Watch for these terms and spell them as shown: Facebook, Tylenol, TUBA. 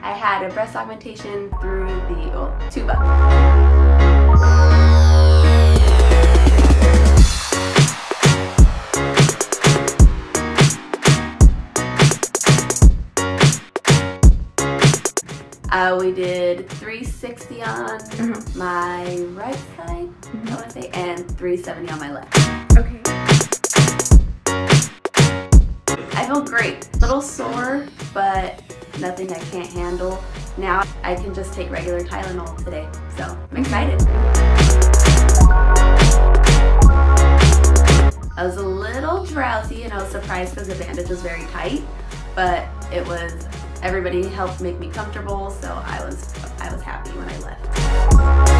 I had a breast augmentation through the old tuba. We did 360 on my right side, I want to say, and 370 on my left. Okay. I feel great. A little sore, but nothing I can't handle. Now I can just take regular Tylenol today, so I'm excited. I was a little drowsy and I was surprised because the bandage was very tight, but it was. Everybody helped make me comfortable, so I was happy when I left.